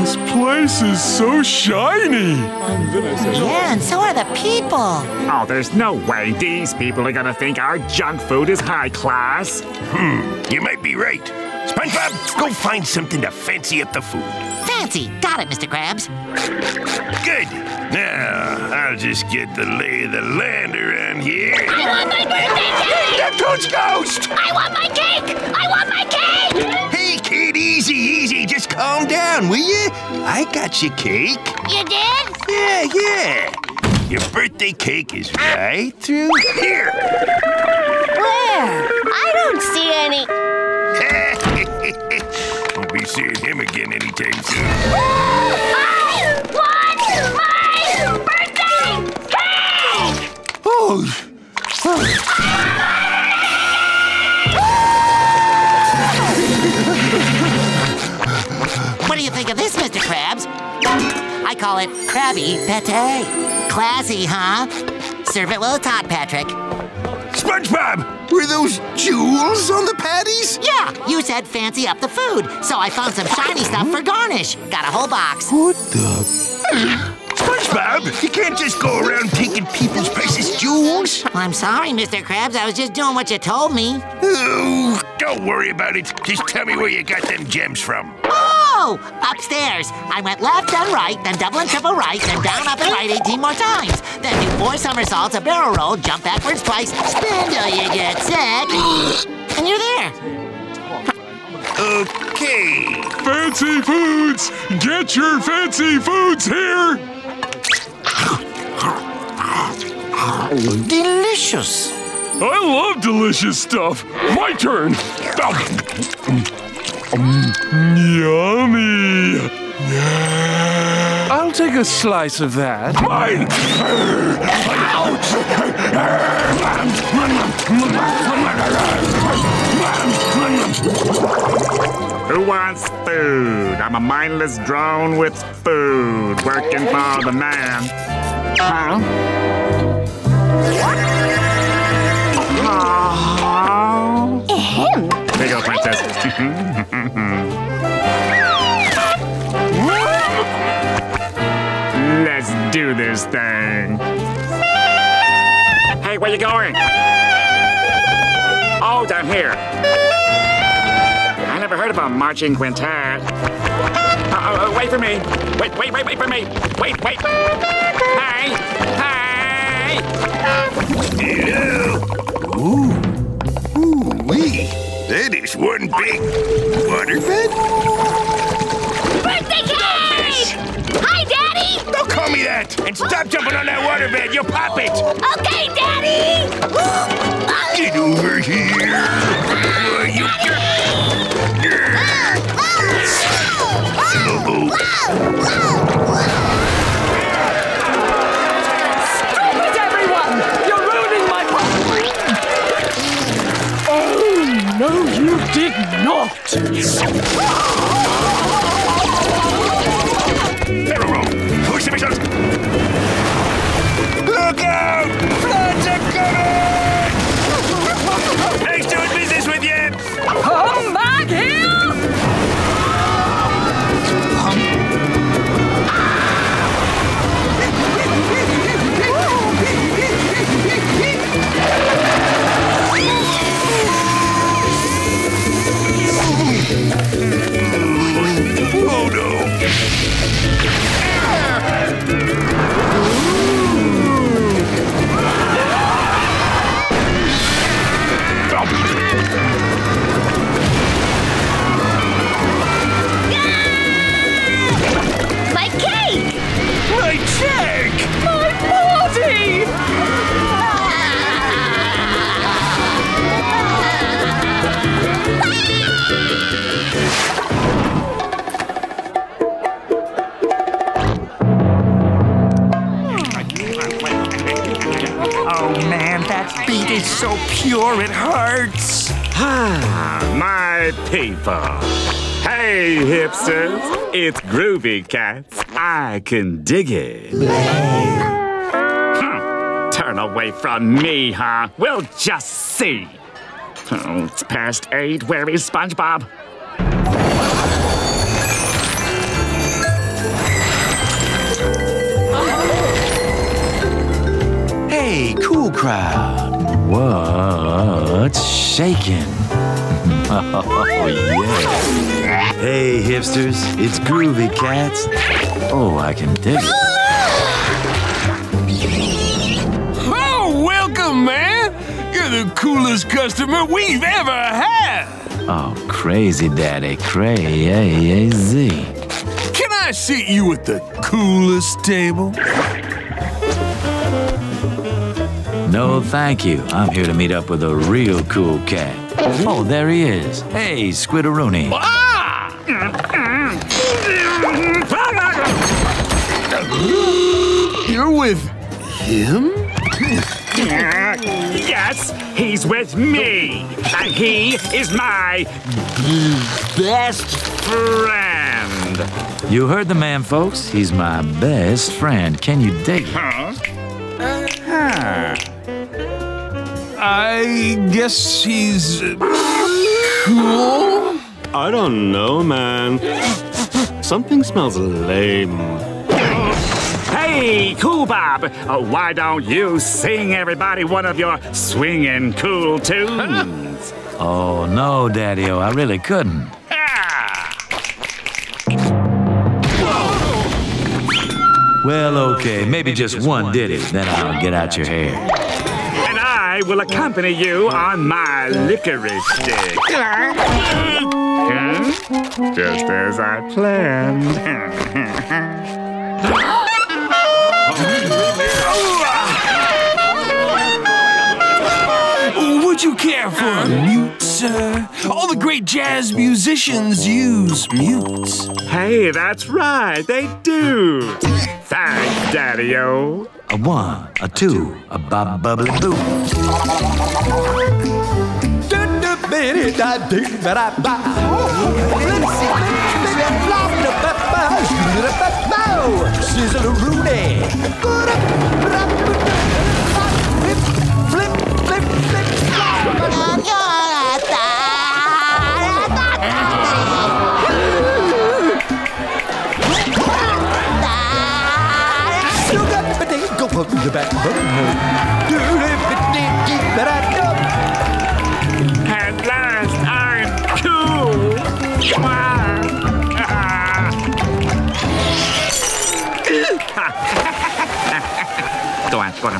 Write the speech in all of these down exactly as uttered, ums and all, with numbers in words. This place is so shiny. Yeah, and so are the people. Oh, there's no way these people are gonna think our junk food is high class. Hmm, you might be right. SpongeBob, go find something to fancy up the food. Fancy, got it, Mister Krabs. Good. Now, I'll just get the lay of the land around here. I want my birthday cake! That toad's ghost! I want my cake! I want my cake! Hey, kid, easy, easy. Just calm down, will you? I got your cake. You did? Yeah, yeah. Your birthday cake is right through here. Where? I don't see any. Won't be seeing him again anytime soon. I want my birthday cake! Oh! What do you think of this, Mister Krabs? I call it Krabby Patty. Classy, huh? Serve it well taught, Patrick. SpongeBob, were those jewels on the patties? Yeah, you said fancy up the food, so I found some shiny stuff for garnish. Got a whole box. What the... SpongeBob, you can't just go around taking people's precious jewels. I'm sorry, Mister Krabs. I was just doing what you told me. Oh, don't worry about it. Just tell me where you got them gems from. Oh, upstairs. I went left, then right, then double and triple right, then down, up, and right eighteen more times. Then do four somersaults, a barrel roll, jump backwards twice, spin till you get sick, and you're there. Okay. Fancy foods! Get your fancy foods here! Delicious! I love delicious stuff! My turn! Yummy! I'll take a slice of that. Mine! Who wants food? I'm a mindless drone with food, working for the man. Huh? Aww. Ahem. There you go, princess. Let's do this thing. Hey, where you going? Oh, down here. I never heard about marching quintet. Uh, uh, wait for me. Wait, wait, wait, wait for me. Wait, wait. Hi. Hi. Ew. Ooh. Ooh-wee. That is one big waterbed. Birthday cake! Hi, Daddy! Don't call me that! And stop jumping on that waterbed. You'll pop it. Okay, Daddy! Get over here! Uh, you Stop it, everyone! You're ruining my party! Oh, no, you did not! Ferro, push the missiles! Look out! Floods are coming! Nice doing business with you! Come back here! Oh no! My check! My party! Oh man, that beat is so pure it hurts. My people. Hey, hipsters, it's Groovy Cats. I can dig it. Hmm. Turn away from me, huh? We'll just see. Oh, it's past eight. Where is SpongeBob? crowd. What's shaking? Oh, yeah. Hey, hipsters. It's groovy, cats. Oh, I can dig it. Oh, welcome, man. You're the coolest customer we've ever had. Oh, crazy, daddy. Crazy. Can I seat you at the coolest table? No, thank you. I'm here to meet up with a real cool cat. Oh, there he is. Hey, Squidderoonie. Ah! You're with him? Yes, he's with me. And he is my best friend. You heard the man, folks. He's my best friend. Can you dig it? Huh? Uh-huh. I guess he's cool? I don't know, man. Something smells lame. Hey, Cool Bob! Uh, why don't you sing everybody one of your swingin' cool tunes? Oh, no, Daddy-o, I really couldn't. Ah! Well, okay, maybe just one ditty, then I'll get out your hair. I will accompany you on my licorice stick. Just as I planned. Would you care for a mute, sir? All the great jazz musicians use mutes. Hey, that's right, they do. Thanks, Daddy-o. A one, a two, a bob bubbly boo. At last, I'm cool. Go on, go on.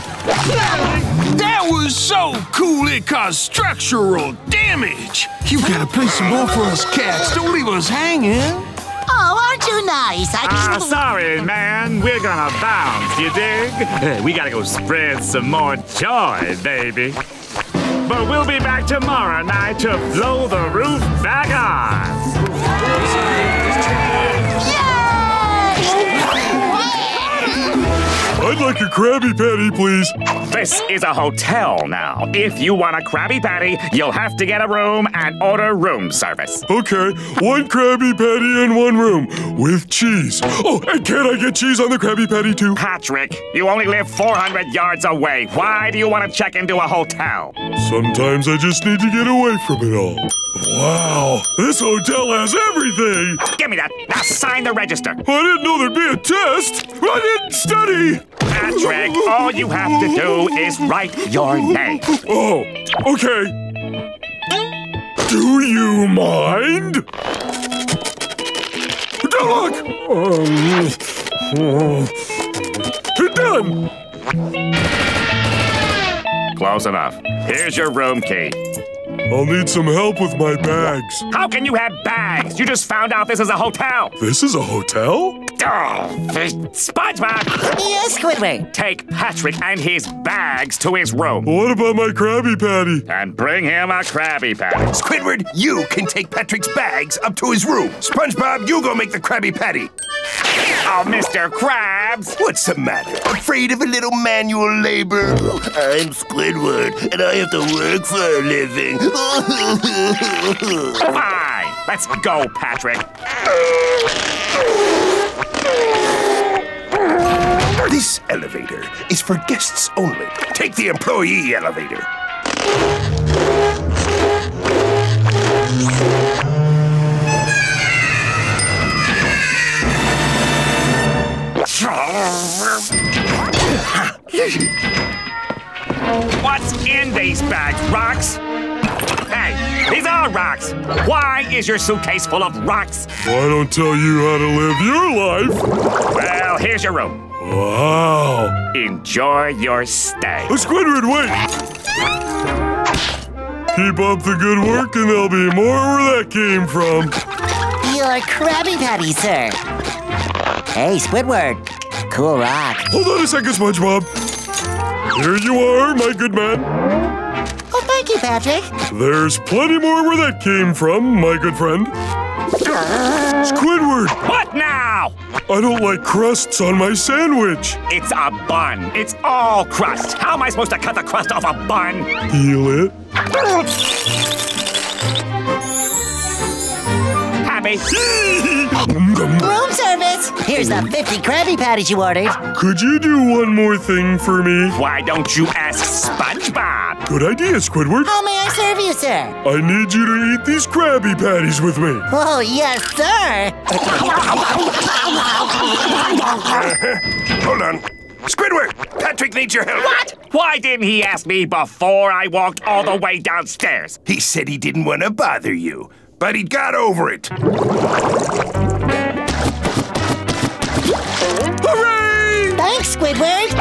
That was so cool it caused structural damage. You gotta play some more for us cats. Don't leave us hanging. Oh, aren't you nice? I just... Ah, sorry, man. We're gonna bounce, you dig? We gotta go spread some more joy, baby. But we'll be back tomorrow night to blow the roof back on. Yay! I'd like a Krabby Patty, please. This is a hotel now. If you want a Krabby Patty, you'll have to get a room and order room service. Okay, one Krabby Patty in one room with cheese. Oh, and can I get cheese on the Krabby Patty too? Patrick, you only live four hundred yards away. Why do you want to check into a hotel? Sometimes I just need to get away from it all. Wow, this hotel has everything. Give me that. Now sign the register. I didn't know there'd be a test. I didn't study. Patrick, all you have to do is write your name. Oh, okay. Do you mind? Good luck! Um, done! Close enough. Here's your room key. I'll need some help with my bags. How can you have bags? You just found out this is a hotel. This is a hotel? Oh, SpongeBob! Yes, Squidward! Take Patrick and his bags to his room. What about my Krabby Patty? And bring him a Krabby Patty. Squidward, you can take Patrick's bags up to his room. SpongeBob, you go make the Krabby Patty. Oh, Mister Krabs! What's the matter? Afraid of a little manual labor? I'm Squidward, and I have to work for a living. Fine! Let's go, Patrick. This elevator is for guests only. Take the employee elevator. What's in these bags, rocks? Hey, these are rocks. Why is your suitcase full of rocks? Well, I don't tell you how to live your life. Well, here's your room. Wow. Enjoy your stay. Oh, Squidward, wait. Keep up the good work and there'll be more where that came from. Your Krabby Patty, sir. Hey, Squidward. Cool rock. Hold on a second, SpongeBob. Here you are, my good man. Oh, thank you, Patrick. There's plenty more where that came from, my good friend. Squidward! What now? I don't like crusts on my sandwich. It's a bun. It's all crust. How am I supposed to cut the crust off a bun? Peel it. Happy. Room service! Here's the fifty Krabby Patties you ordered. Could you do one more thing for me? Why don't you ask SpongeBob? Good idea, Squidward. How may I serve you, sir? I need you to eat these Krabby Patties with me. Oh, yes, sir. Hold on. Squidward! Patrick needs your help. What? Why didn't he ask me before I walked all the way downstairs? He said he didn't want to bother you, but he got over it. Hooray! Thanks, Squidward.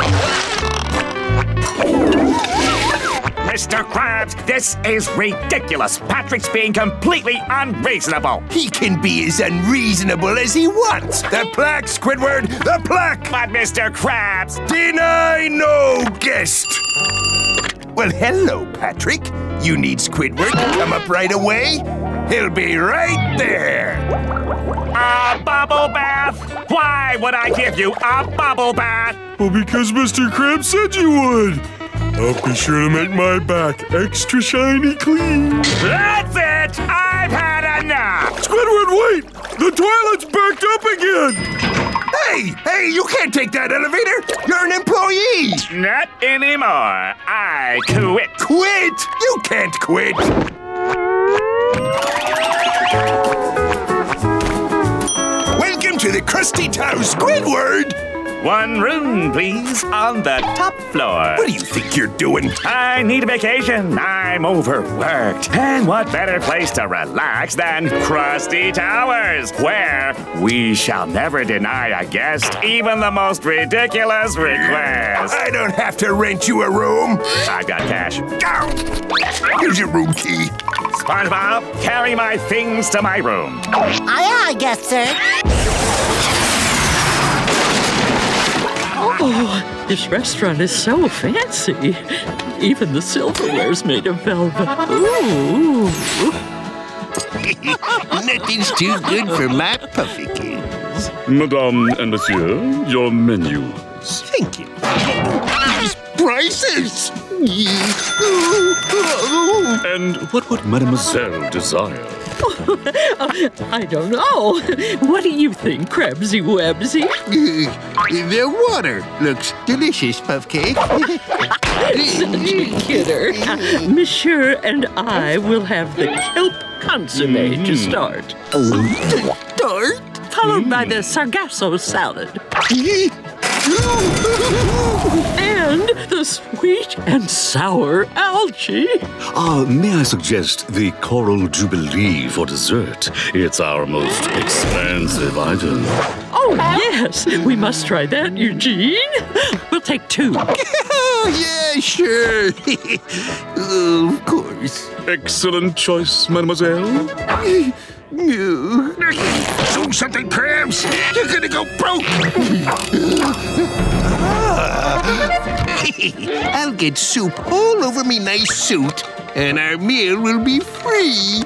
Mister Krabs, this is ridiculous. Patrick's being completely unreasonable. He can be as unreasonable as he wants. The plaque, Squidward, the plaque! But Mister Krabs... Deny no guest! Well, hello, Patrick. You need Squidward to come up right away? He'll be right there. A bubble bath? Why would I give you a bubble bath? Well, because Mister Krabs said you would. I'll be sure to make my back extra shiny clean. That's it! I've had enough! Squidward, wait! The toilet's backed up again! Hey! Hey, you can't take that elevator! You're an employee! Not anymore. I quit. Quit? You can't quit! Welcome to the Krusty Town, Squidward! One room, please, on the top floor. What do you think you're doing? I need a vacation. I'm overworked. And what better place to relax than Krusty Towers, where we shall never deny a guest even the most ridiculous request. I don't have to rent you a room. I've got cash. Ow. Here's your room key. SpongeBob, carry my things to my room. Aye, aye, guest, sir. Oh, this restaurant is so fancy. Even the silverware's made of velvet. Ooh. Nothing's too good for my puffykins. Madame and Monsieur, your menus. Thank you. These prices! And what would Mademoiselle desire? I don't know. What do you think, Krabsy Websy? Uh, the water looks delicious, Puffcake. Such a kidder. Monsieur and I will have the kelp consommé mm. to start. Start? Followed mm. by the sargasso salad. And the sweet and sour algae. Uh, may I suggest the Coral Jubilee for dessert? It's our most expensive item. Oh, yes. We must try that, Eugene. We'll take two. Yeah, sure. uh, of course. Excellent choice, Mademoiselle. No. Do something, Krabs! You're gonna go broke! Ah. I'll get soup all over me nice suit, and our meal will be free!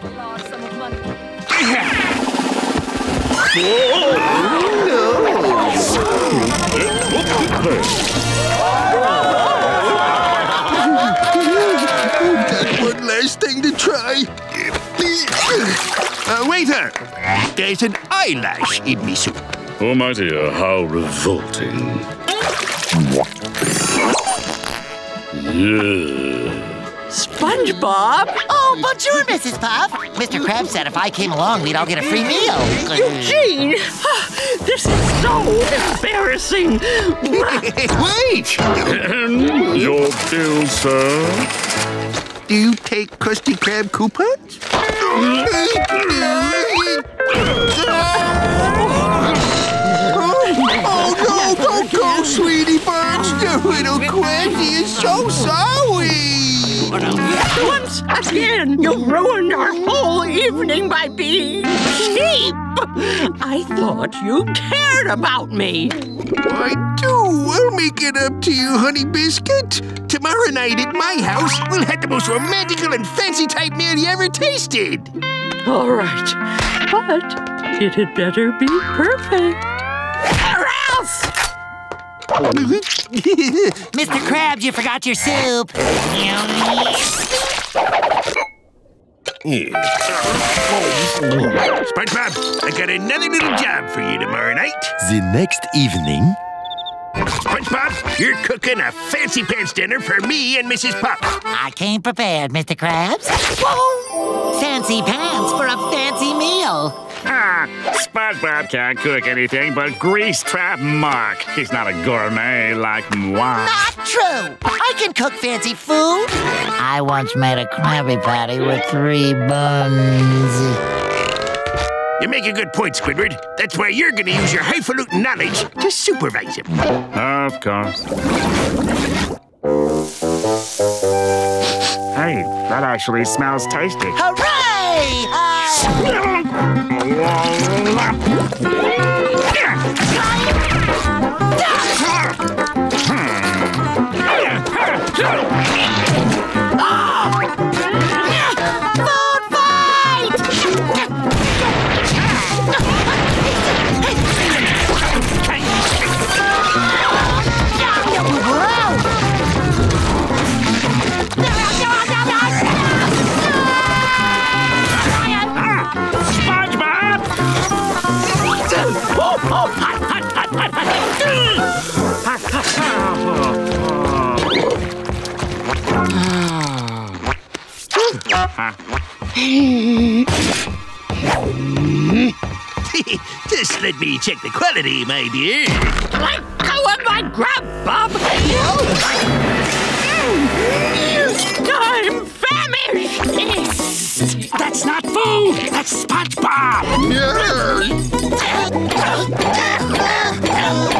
Oh, no! One last thing to try! Uh, waiter, there's an eyelash in me soup. Oh, my dear, how revolting. Yeah. Sp SpongeBob? Oh, bonjour, Missus Puff. Mister Krabs said if I came along, we'd all get a free meal. Eugene, this is so embarrassing. Wait! Your bill, sir. Do you take Krusty Krab coupons? Oh, no, don't go, sweetie birds. Little Krabby is so sorry. Once again, you ruined our whole evening by being cheap. I thought you cared about me. I do. I'll make it up to you, honey biscuit. Tomorrow night at my house, we'll have the most romantical and fancy type meal you ever tasted. All right, but it had better be perfect. Or else! Mister Krabs, you forgot your soup. SpongeBob, I got another little job for you tomorrow night. The next evening. SpongeBob, you're cooking a fancy pants dinner for me and Missus Puff. I came prepared, Mister Krabs. Whoa! Fancy pants for a fancy meal. Ah, SpongeBob can't cook anything but grease trap muck. He's not a gourmet like moi. Not true. I can cook fancy food. I once made a Krabby Patty with three buns. You make a good point, Squidward. That's why you're going to use your highfalutin knowledge to supervise him. Of course. Hey, that actually smells tasty. Hooray! Just let me check the quality, my dear. Let go of my grub, Bob! I'm famished! That's not food! That's SpongeBob! Yeah.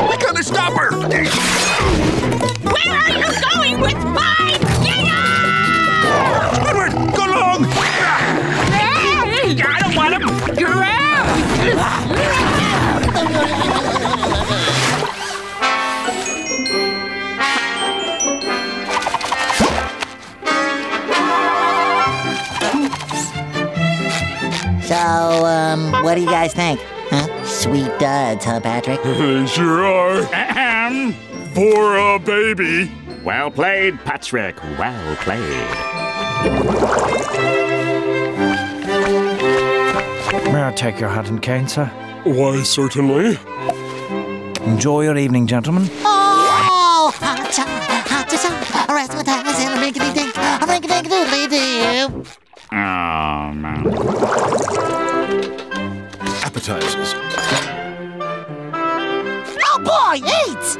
We gotta stop her! Where are you going with my dinner? Squidward, go long! Hey, I don't want him! You're So, um, what do you guys think? Huh? Sweet duds, huh, Patrick? Sure are. Ahem. For a baby. Well played, Patrick. Well played. May I take your hat and cane, sir? Why, certainly. Enjoy your evening, gentlemen. Oh! Oh, man. Appetizers. Oh, boy, eat!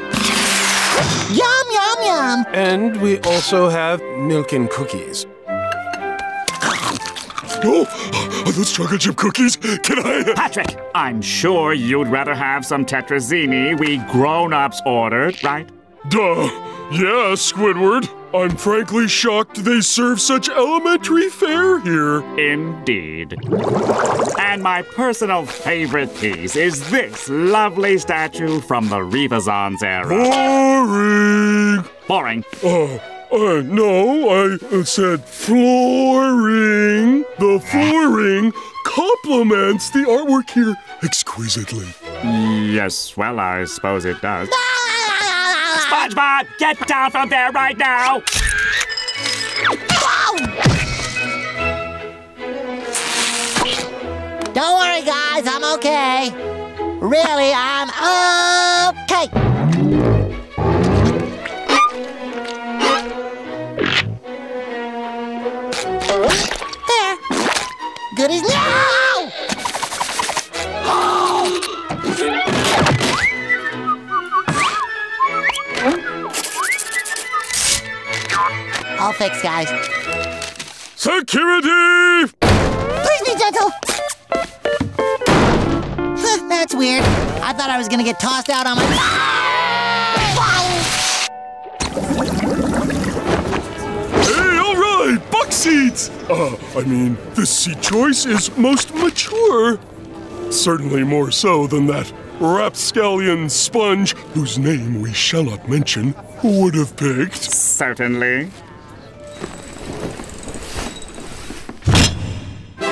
Yum, yum, yum. And we also have milk and cookies. Oh, are those chocolate chip cookies? Can I? Patrick, I'm sure you'd rather have some tetrazzini we grown-ups ordered, right? Duh. Yeah, Squidward. I'm frankly shocked they serve such elementary fare here. Indeed. And my personal favorite piece is this lovely statue from the Renaissance era. Boring. Boring. Oh. Uh. Uh, no, I said flooring. The flooring complements the artwork here exquisitely. Yes, well, I suppose it does. SpongeBob, get down from there right now! Don't worry, guys, I'm okay. Really, I'm okay. all fixed, guys. Security! Please be gentle! Huh, that's weird. I thought I was gonna get tossed out on my... Hey, all right, buck seats! Uh, I mean, this seat choice is most mature. Certainly more so than that rapscallion sponge, whose name we shall not mention, would have picked. Certainly. La,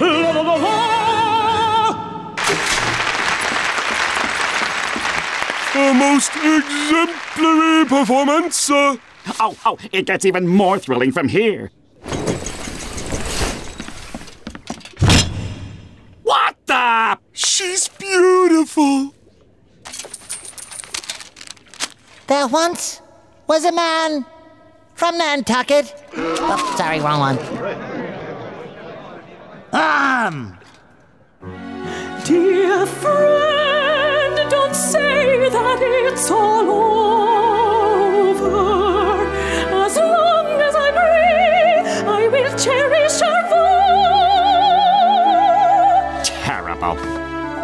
la, la, la! A most exemplary performance. Uh. Oh, oh, it gets even more thrilling from here. What the? She's beautiful. There once was a man from Nantucket. Oh, sorry, wrong one. Um. Dear friend, don't say that it's all over. As long as I breathe, I will cherish our vow. Terrible.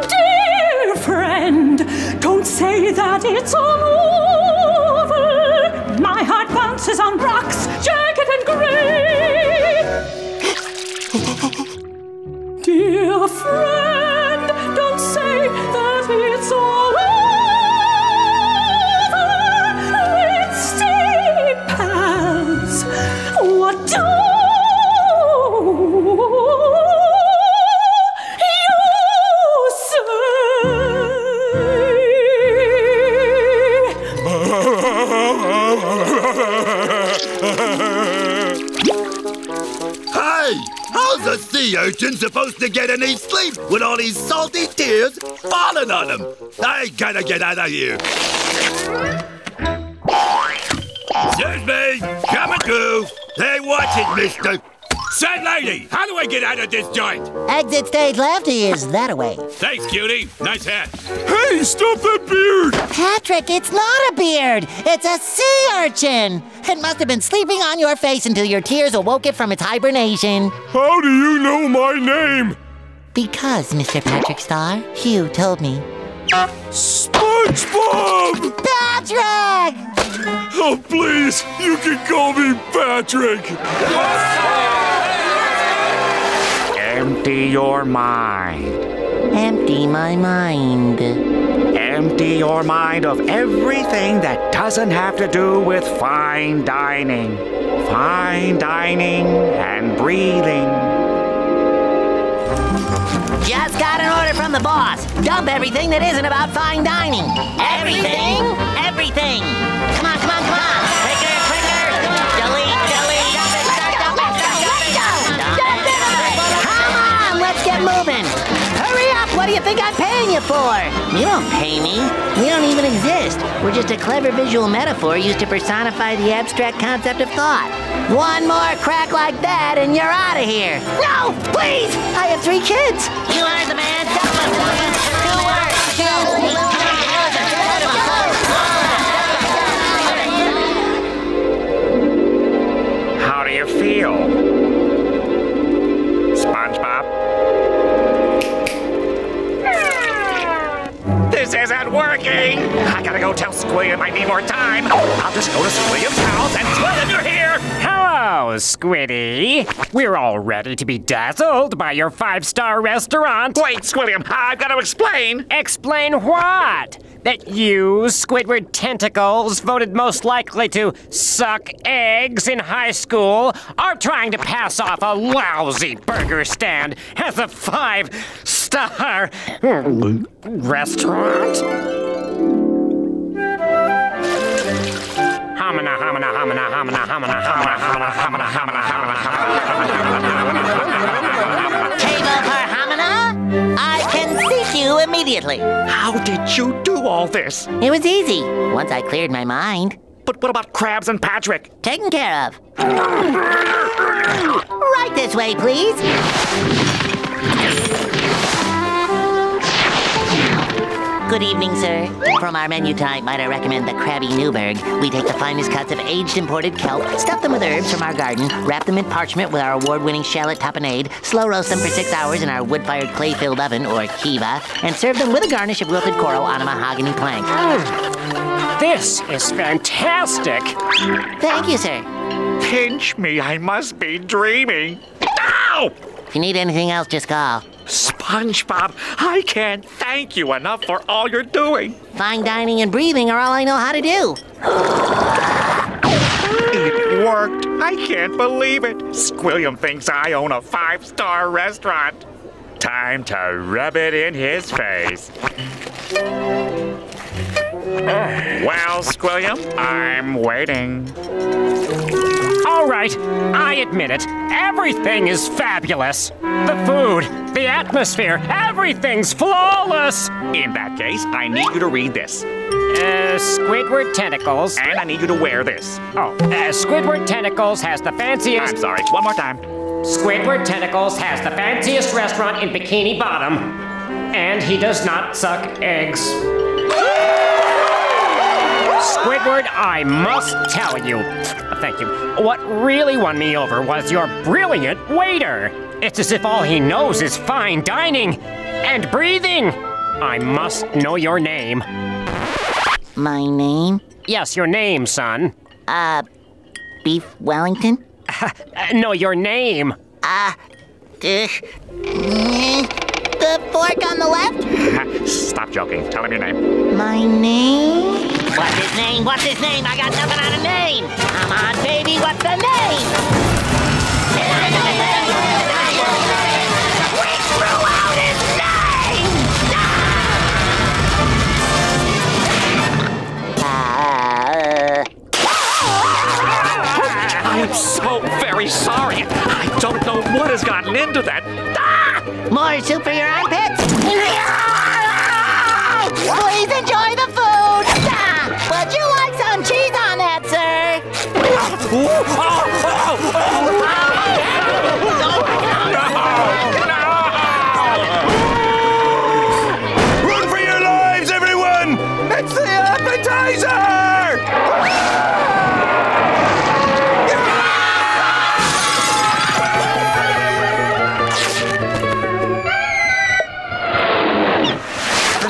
Dear friend, don't say that it's all over. My heart bounces on rocks, jagged and grey. Dear friend, don't say that it's all over. With steep paths, what do you say? Hey! How's a sea urchin supposed to get any sleep with all these salty tears falling on him? I gotta get out of here. Excuse me! Coming through! Hey, watch it, mister! Sad lady! How do I get out of this joint? Exit stage lefty is that-a-way. Thanks, cutie. Nice hat. Hey, stop that beard! Patrick, it's not a beard. It's a sea urchin. It must have been sleeping on your face until your tears awoke it from its hibernation. How do you know my name? Because, Mister Patrick Star, Hugh told me. SpongeBob! Patrick! Oh, please, you can call me Patrick. Yes! Empty your mind. Empty my mind. Empty your mind of everything that doesn't have to do with fine dining. Fine dining and breathing. Just got an order from the boss. Dump everything that isn't about fine dining. Everything? Everything. Come on, come on, come on. Quicker, quicker. Delete, delete. Moving. Hurry up! What do you think I'm paying you for? You don't pay me. We don't even exist. We're just a clever visual metaphor used to personify the abstract concept of thought. One more crack like that and you're out of here. No! Please! I have three kids. You are the man. How do you feel? SpongeBob? This isn't working! I gotta go tell Squilliam I need more time! I'll just go to Squilliam's house and tell him you're here! Hello, Squiddy! We're all ready to be dazzled by your five-star restaurant! Wait, Squilliam, I've gotta explain! Explain what? That you, Squidward Tentacles, voted most likely to suck eggs in high school, are trying to pass off a lousy burger stand as a five-star restaurant? Hamana, hamana, hamana, hamana, hamana, hamana, hamana, hamana, hamana, hamana, hamana. Table for Hamana? I can seat you immediately. How did you do all this? It was easy, once I cleared my mind. But what about Krabs and Patrick? Taken care of. Right this way, please. Good evening, sir. From our menu type, might I recommend the Krabby Newberg? We take the finest cuts of aged imported kelp, stuff them with herbs from our garden, wrap them in parchment with our award-winning shallot tapenade, slow roast them for six hours in our wood-fired clay-filled oven, or kiva, and serve them with a garnish of wilted coral on a mahogany plank. Mm. This is fantastic! Thank you, sir. Pinch me, I must be dreaming. Ow! If you need anything else, just call. SpongeBob, I can't thank you enough for all you're doing. Fine dining and breathing are all I know how to do. It worked. I can't believe it. Squilliam thinks I own a five-star restaurant. Time to rub it in his face. Well, Squilliam, I'm waiting. All right, I admit it. Everything is fabulous. The food, the atmosphere, everything's flawless. In that case, I need you to read this. Uh, Squidward Tentacles. And I need you to wear this. Oh, uh, Squidward Tentacles has the fanciest... I'm sorry, one more time. Squidward Tentacles has the fanciest restaurant in Bikini Bottom. And he does not suck eggs. Squidward, I must tell you, thank you, what really won me over was your brilliant waiter. It's as if all he knows is fine dining and breathing. I must know your name. My name? Yes, your name, son. Uh, Beef Wellington? Uh, no, your name. Uh, uh, the fork on the left? Stop joking. Tell him your name. My name? What's his name? What's his name? I got nothing on a name. Come on, baby. What's the name? We threw out his name! Ah! I am so very sorry. I don't know what has gotten into that. Ah! More soup for your armpits? Please enjoy the food. Would you like some cheese on that, sir? Run for your lives, everyone! It's the appetizer!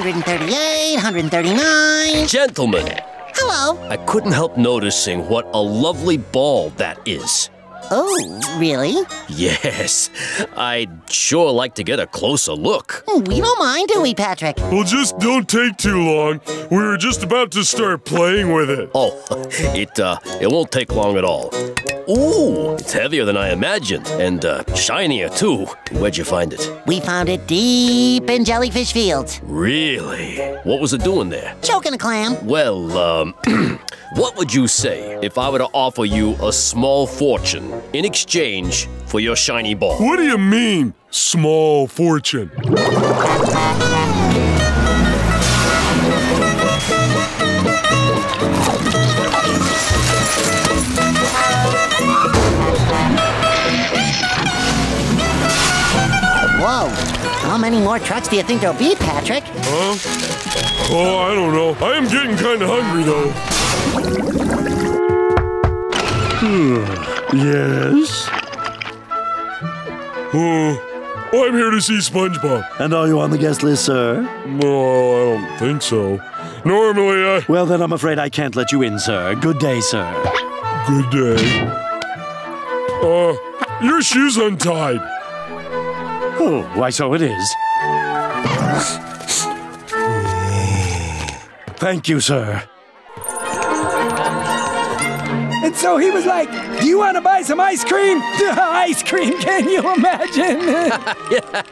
one thirty-eight, one thirty-nine... Gentlemen! Hello. I couldn't help noticing what a lovely ball that is. Oh, really? Yes. I'd sure like to get a closer look. We don't mind, do we, Patrick? Well, just don't take too long. We were just about to start playing with it. Oh, it, uh, it won't take long at all. Ooh, it's heavier than I imagined, and uh, shinier, too. Where'd you find it? We found it deep in Jellyfish Fields. Really? What was it doing there? Choking a clam. Well, um, what would you say if I were to offer you a small fortune in exchange for your shiny ball? What do you mean, small fortune? Whoa, how many more trucks do you think there'll be, Patrick? Huh? Oh, I don't know. I am getting kind of hungry, though. Hmm. Yes? Uh, I'm here to see SpongeBob. And are you on the guest list, sir? No, I don't think so. Normally, I... Well, then I'm afraid I can't let you in, sir. Good day, sir. Good day. Uh, your shoe's untied. Oh, why, so it is. Thank you, sir. And so he was like, do you want to buy some ice cream? Ice cream, can you imagine? Yeah.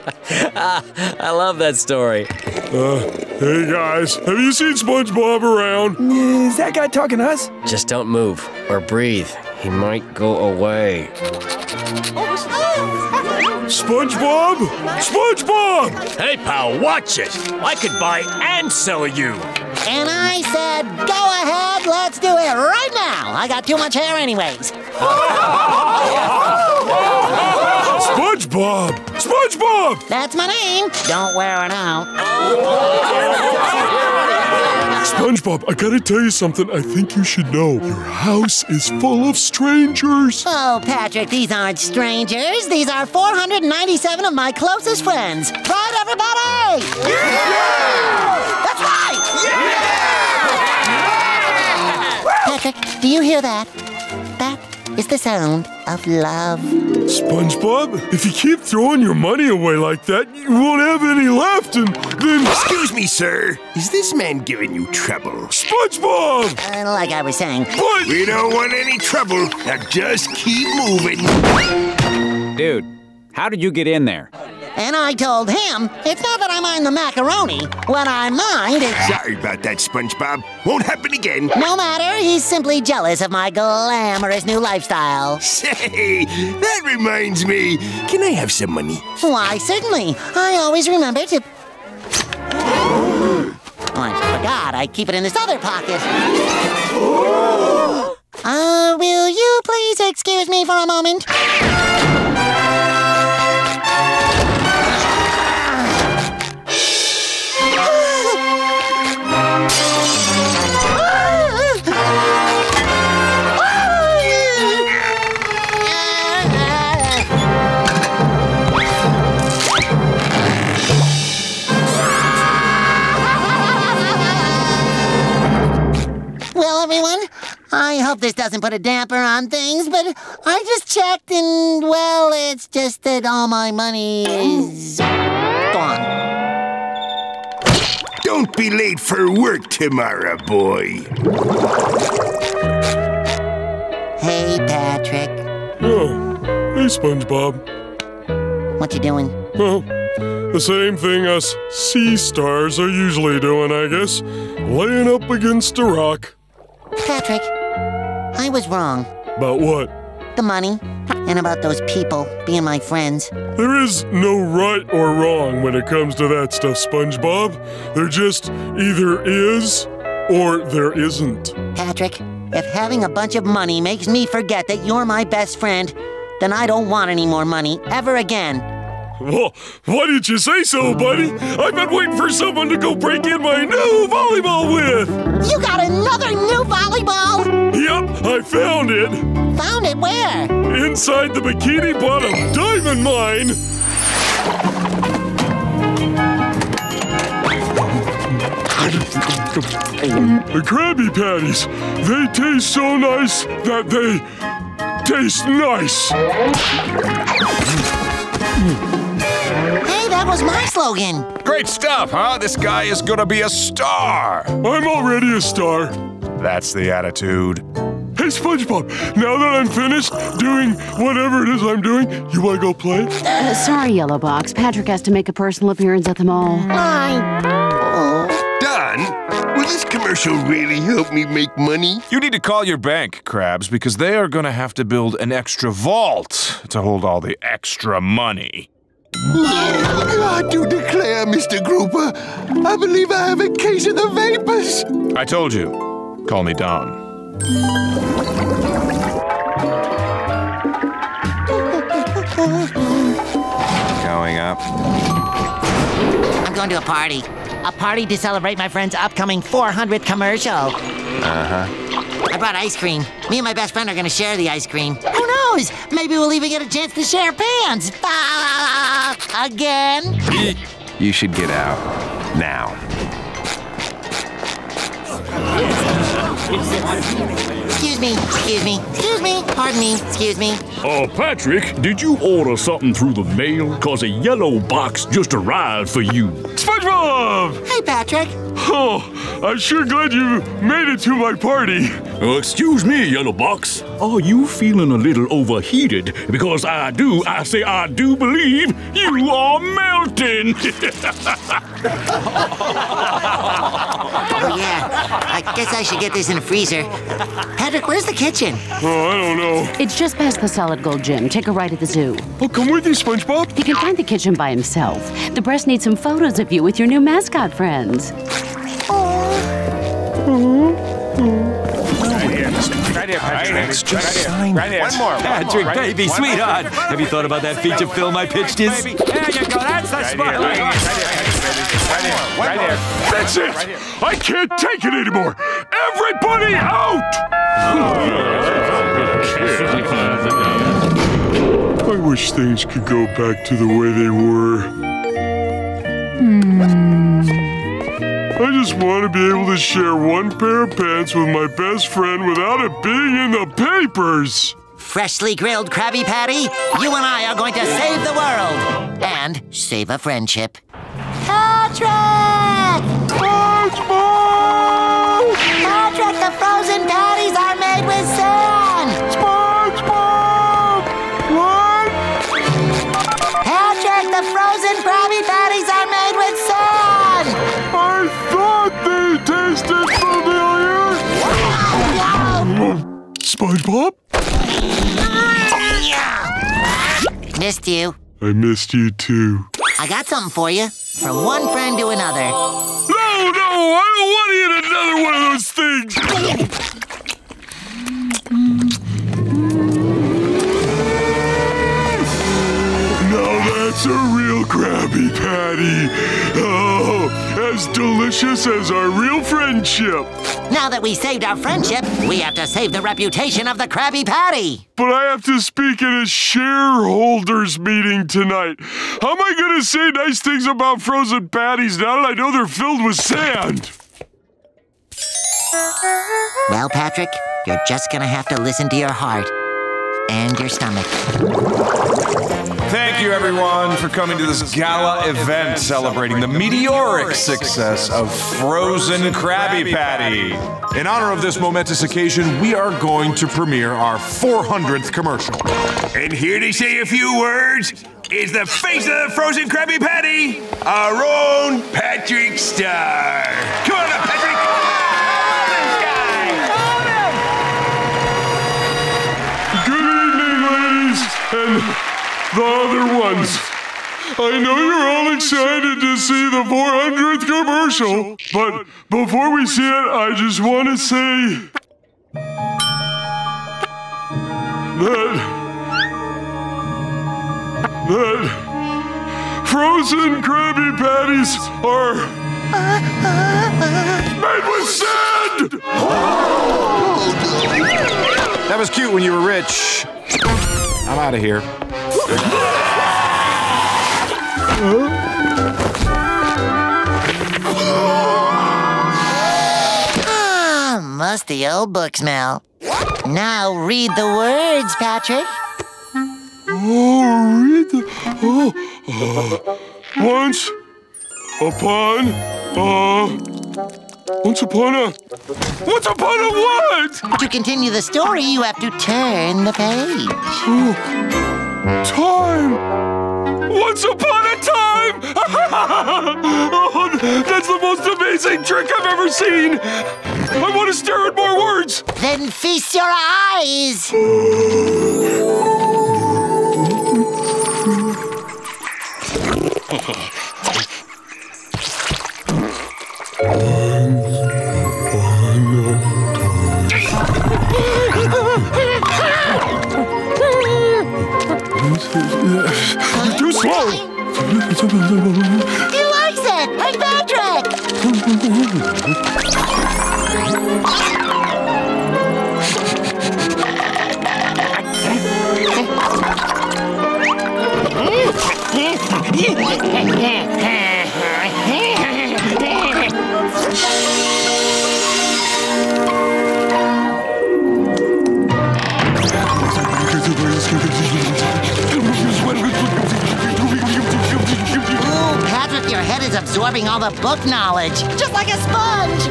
uh, I love that story. Uh, hey, guys, have you seen SpongeBob around? Is that guy talking to us? Just don't move or breathe. He might go away. SpongeBob? SpongeBob! Hey, pal, watch it. I could buy and sell you. And I said, go ahead, let's do it right now. I got too much hair anyways. SpongeBob! SpongeBob! That's my name. Don't wear it out. SpongeBob, I gotta tell you something I think you should know. Your house is full of strangers. Oh, Patrick, these aren't strangers. These are four hundred ninety-seven of my closest friends. Right, everybody? Yeah! Yeah! That's right! Yeah! Yeah! Yeah! Patrick, do you hear that? That is the sound of love. SpongeBob, if you keep throwing your money away like that, you won't have any left, and then... Excuse me, sir. Is this man giving you trouble? SpongeBob! Uh, like I was saying. But... We don't want any trouble. Now just keep moving. Dude, how did you get in there? And I told him, it's not that I mind the macaroni. What I mind is... Sorry about that, SpongeBob. Won't happen again. No matter, he's simply jealous of my glamorous new lifestyle. Say, that reminds me. Can I have some money? Why, certainly. I always remember to... Oh, I forgot. I keep it in this other pocket. Uh, will you please excuse me for a moment? I hope this doesn't put a damper on things, but I just checked and, well, it's just that all my money is gone. Don't be late for work tomorrow, boy. Hey, Patrick. Oh, hey, SpongeBob. What you doing? Oh, the same thing us sea stars are usually doing, I guess. Laying up against a rock. Patrick. I was wrong. About what? The money, and about those people being my friends. There is no right or wrong when it comes to that stuff, SpongeBob. There just either is or there isn't. Patrick, if having a bunch of money makes me forget that you're my best friend, then I don't want any more money ever again. Well, why did you say so, buddy? I've been waiting for someone to go break in my new volleyball with. You got another new volleyball? Yep, I found it. Found it where? Inside the Bikini Bottom diamond mine. The Krabby Patties, they taste so nice that they taste nice. Hey, that was my slogan. Great stuff, huh? This guy is gonna be a star. I'm already a star. That's the attitude. Hey, SpongeBob, now that I'm finished doing whatever it is I'm doing, you want to go play? Uh, sorry, Yellow Box. Patrick has to make a personal appearance at the mall. Bye. Oh. Don, will this commercial really help me make money? You need to call your bank, Krabs, because they are going to have to build an extra vault to hold all the extra money. I do declare, Mister Grouper, I believe I have a case of the vapors. I told you. Call me Don. Going up. I'm going to a party. A party to celebrate my friend's upcoming four hundredth commercial. Uh-huh. I brought ice cream. Me and my best friend are going to share the ice cream. Who knows? Maybe we'll even get a chance to share pants. Ah, again. You should get out. Now. Excuse me, excuse me, excuse me, pardon me, excuse me. Oh, uh, Patrick, did you order something through the mail? Cause a yellow box just arrived for you. SpongeBob! Hey, Patrick. Oh, I'm sure glad you made it to my party. Uh, excuse me, Yellow Box. Are you feeling a little overheated? Because I do, I say I do believe you are melting. Oh, yeah. I guess I should get this in the freezer. Patrick, where's the kitchen? Oh, I don't know. It's just past the Solid Gold Gym. Take a right at the zoo. Well, come with you, SpongeBob. He can find the kitchen by himself. The press needs some photos of you with your new mascot friends. Oh. Mm-hmm. Mm-hmm. Right here, Patrick. Right here. Just sign right here. Right here. One more. One Patrick, more, baby, right sweetheart. One Have you thought about that feature film I pitched in? There you go. That's the spot. Right here. Right here. Right here. That's it. I can't take it anymore. Everybody out! I wish things could go back to the way they were. Hmm. I just want to be able to share one pair of pants with my best friend without it being in the papers. Freshly grilled Krabby Patty, you and I are going to save the world. And save a friendship. Patrick! SpongeBob! Patrick, the frozen patties are made with sand! SpongeBob! What? Patrick, the frozen Krabby Patties are made with sand! I thought they tasted familiar! Wow. SpongeBob? Missed you. I missed you too. I got something for you. From one friend to another. No, no! I don't want to eat another one of those things! Now that's a real Krabby Patty. Oh, as delicious as our real friendship. Now that we saved our friendship, we have to save the reputation of the Krabby Patty. But I have to speak at a shareholders meeting tonight. How am I going to say nice things about frozen patties now that I know they're filled with sand? Well, Patrick, you're just going to have to listen to your heart and your stomach. Thank you, everyone, for coming to this gala event celebrating the meteoric success of Frozen Krabby Patty. In honor of this momentous occasion, we are going to premiere our four hundredth commercial. And here to say a few words is the face of the Frozen Krabby Patty, our own Patrick Star. Come on up, Patrick. Good evening, ladies and the other ones. I know you're all excited to see the four hundredth commercial, but before we see it, I just want to say that that frozen Krabby Patties are made with sand! That was cute when you were rich. I'm out of here. Ah, musty old book smell. Now read the words, Patrick. Oh, read the... Oh, uh, once upon a... Once upon a... Once upon a what? To continue the story, you have to turn the page. Oh. Time! Once upon a time! Oh, that's the most amazing trick I've ever seen! I want to stare at more words! Then feast your eyes! You're too slow! He likes it! Hey, Patrick! Absorbing all the book knowledge, just like a sponge. Oh,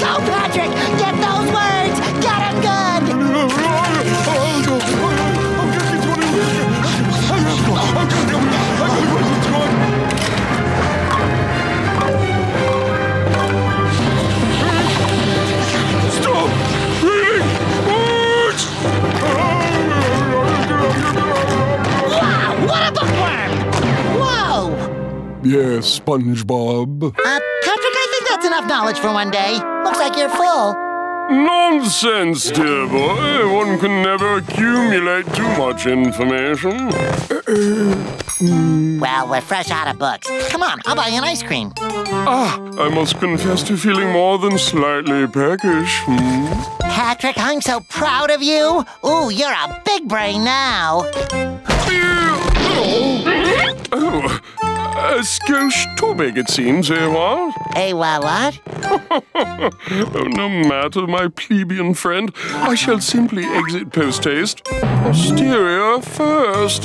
go, Patrick! Get those words! Get them good! Stop reading words! Wow, what a bookworm! Whoa! Yes, SpongeBob. Uh, Patrick, I think that's enough knowledge for one day. Looks like you're full. Nonsense, dear boy. One can never accumulate too much information. Well, we're fresh out of books. Come on, I'll buy you an ice cream. Ah, I must confess to feeling more than slightly peckish. Hmm? Patrick, I'm so proud of you. Ooh, you're a big brain now. Oh, a skosh too big, it seems, eh, what? Eh, what, what? Oh, no matter, my plebeian friend. I shall simply exit post-haste. Osteria first.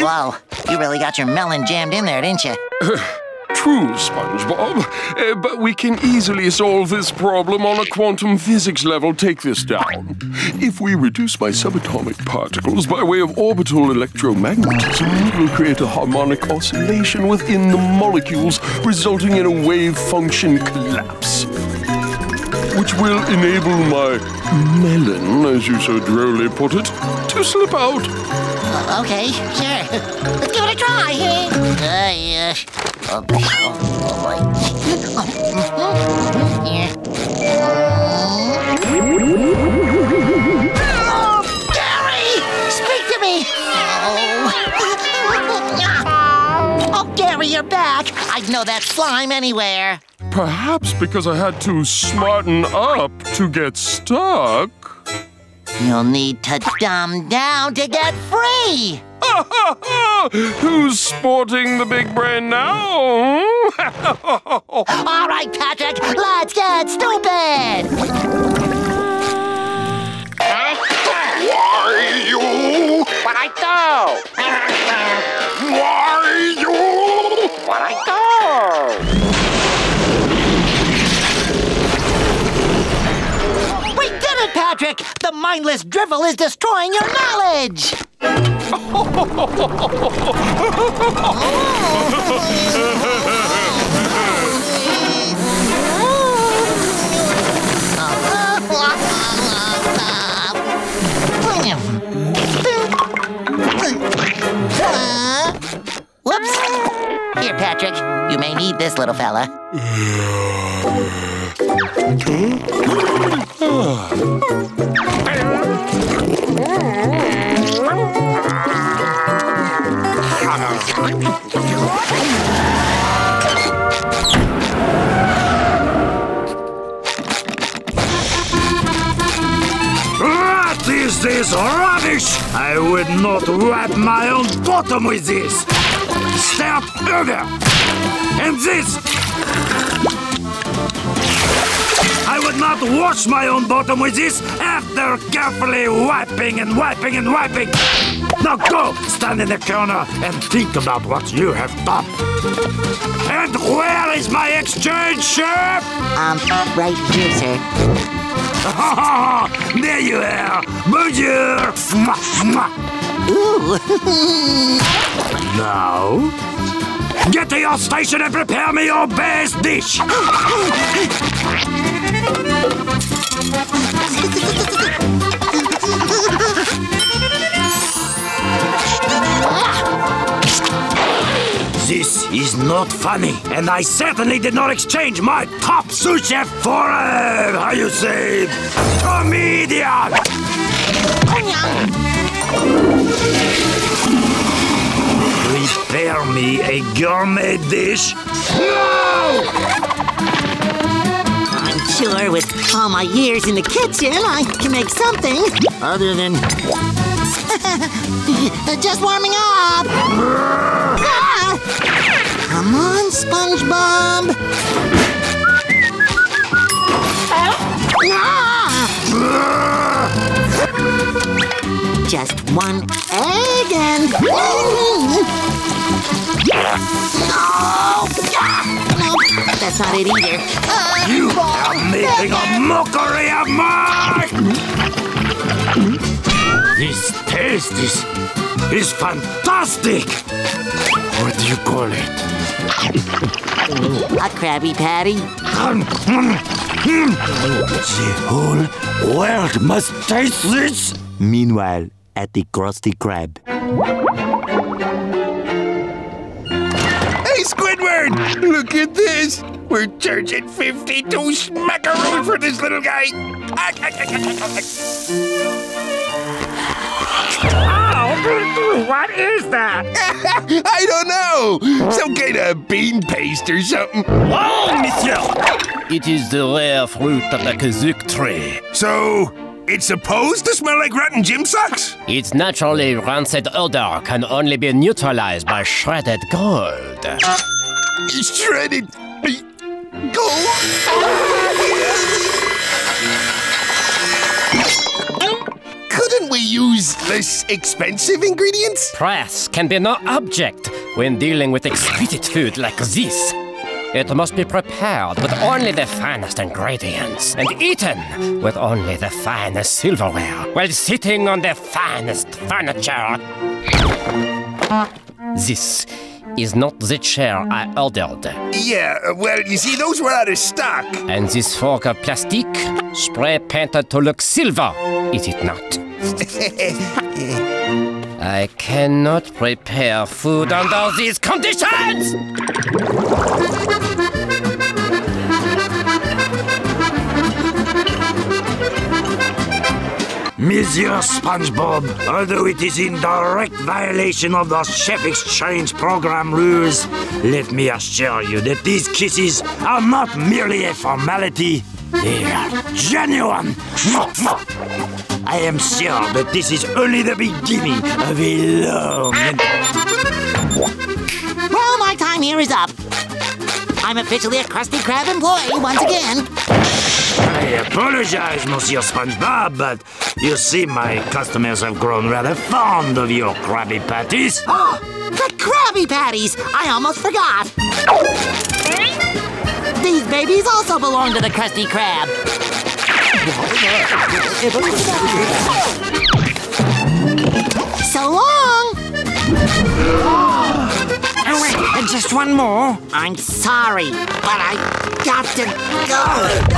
Whoa, you really got your melon jammed in there, didn't you? True, SpongeBob, uh, but we can easily solve this problem on a quantum physics level. Take this down. If we reduce my subatomic particles by way of orbital electromagnetism, it will create a harmonic oscillation within the molecules, resulting in a wave function collapse, which will enable my melon, as you so drolly put it, to slip out. Uh, okay, sure. Let's give it a try. Uh, yeah. Oh, boy. Oh, Gary! Speak to me! Oh. Oh, Gary, you're back. I'd know that slime anywhere. Perhaps because I had to smarten up to get stuck. You'll need to dumb down to get free! Who's sporting the big brain now? All right, Patrick, let's get stupid! Why you? What I do? Why you? What I do? Patrick, the mindless drivel is destroying your knowledge! Whoops! Here, Patrick, you may need this little fella. What is this rubbish? I would not wipe my own bottom with this. Step over, and this. I would not wash my own bottom with this after carefully wiping and wiping and wiping. Now go, stand in the corner and think about what you have done. And where is my exchange, chef? Um, right here, sir. There you are. Bonjour. Ooh. Now? Get to your station and prepare me your best dish! This is not funny, and I certainly did not exchange my top sous chef for a, how you say, comedian! Prepare me a gourmet dish. No! I'm sure with all my years in the kitchen, I can make something. Other than... Just warming up! Ah! Come on, SpongeBob! Ah! Just one egg and... No! No, that's not it either. Uh, you are making a mockery of mine! This taste is, is fantastic! What do you call it? A Krabby Patty? The whole world must taste this! Meanwhile, at the Krusty Krab. Hey, Squidward! Look at this! We're charging fifty-two smackaroos for this little guy! Oh, what is that? I don't know! Some kind of bean paste or something. Oh, monsieur! It is the rare fruit of the Kazook tree. So, it's supposed to smell like rotten gym socks? Its naturally rancid odor can only be neutralized by shredded gold. Uh, shredded gold? Couldn't we use less expensive ingredients? Price can be no object when dealing with exquisite food like this. It must be prepared with only the finest ingredients and eaten with only the finest silverware while sitting on the finest furniture. This is not the chair I ordered. Yeah, well, you see, those were out of stock. And this fork of plastic, spray painted to look silver, is it not? I cannot prepare food under these conditions! Monsieur SpongeBob, although it is in direct violation of the Chef Exchange Program rules, let me assure you that these kisses are not merely a formality. They are genuine! I am sure that this is only the beginning of a long... Well, my time here is up. I'm officially a Krusty Krab employee once again. I apologize, Monsieur SpongeBob, but you see my customers have grown rather fond of your Krabby Patties. Oh, the Krabby Patties! I almost forgot. These babies also belong to the Krusty Krab. So long! Oh, wait, just one more. I'm sorry, but I got to go.